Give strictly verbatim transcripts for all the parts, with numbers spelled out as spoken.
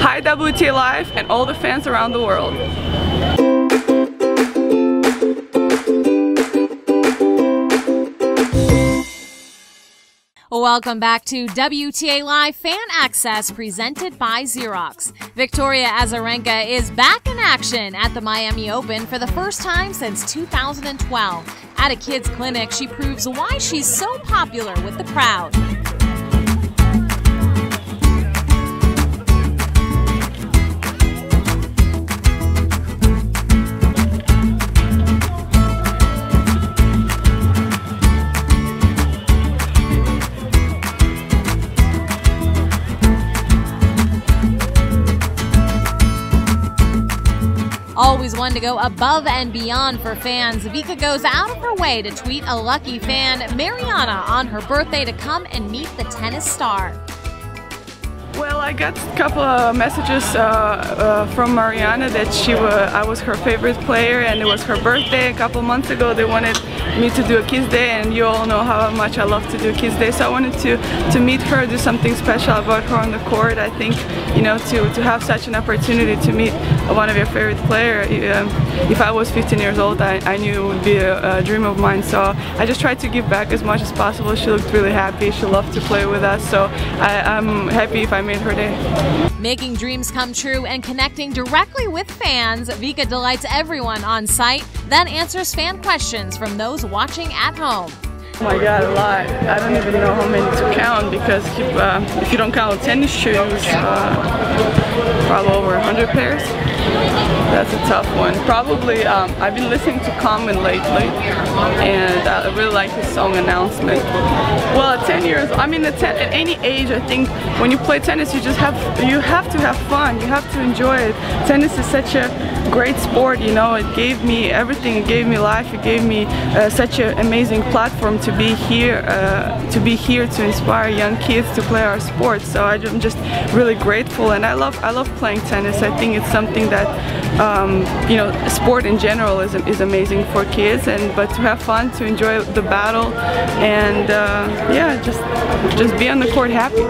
Hi W T A Live and all the fans around the world. Welcome back to W T A Live Fan Access presented by Xerox. Victoria Azarenka is back in action at the Miami Open for the first time since two thousand twelve. At a kids' clinic, she proves why she's so popular with the crowd. Always one to go above and beyond for fans, Vika goes out of her way to tweet a lucky fan, Mariana, on her birthday to come and meet the tennis star. Well, I got a couple of messages uh, uh, from Mariana that she was, I was her favorite player and it was her birthday a couple months ago. They wanted me to do a Kiss Day, and you all know how much I love to do Kiss Day, so I wanted to, to meet her, do something special about her on the court. I think, you know, to, to have such an opportunity to meet one of your favorite players, um, if I was fifteen years old, I, I knew it would be a, a dream of mine, so I just tried to give back as much as possible. She looked really happy, she loved to play with us, so I, I'm happy if I made her day. Making dreams come true and connecting directly with fans, Vika delights everyone on site, then answers fan questions from those watching at home. Oh my god, a lot. I don't even know how many to count, because if, uh, if you don't count tennis shoes, uh, probably over one hundred pairs. That's a tough one. Probably, um, I've been listening to Common lately, and I really like his song Announcement. Well, at ten years, I mean, at, ten, at any age, I think when you play tennis, you just have, you have to have fun, you have to enjoy it. Tennis is such a great sport, you know, it gave me everything, it gave me life, it gave me uh, such an amazing platform to be here, uh, to be here to inspire young kids to play our sport. So I'm just really grateful, and I love, I love playing tennis. I think it's something that, um, you know, sport in general is, is amazing for kids, and but to have fun, to enjoy the battle, and uh, yeah, just, just be on the court happy.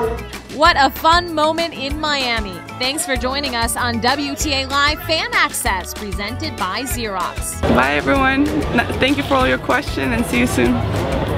What a fun moment in Miami. Thanks for joining us on W T A Live Fan Access presented by Xerox. Bye everyone. Thank you for all your questions and see you soon.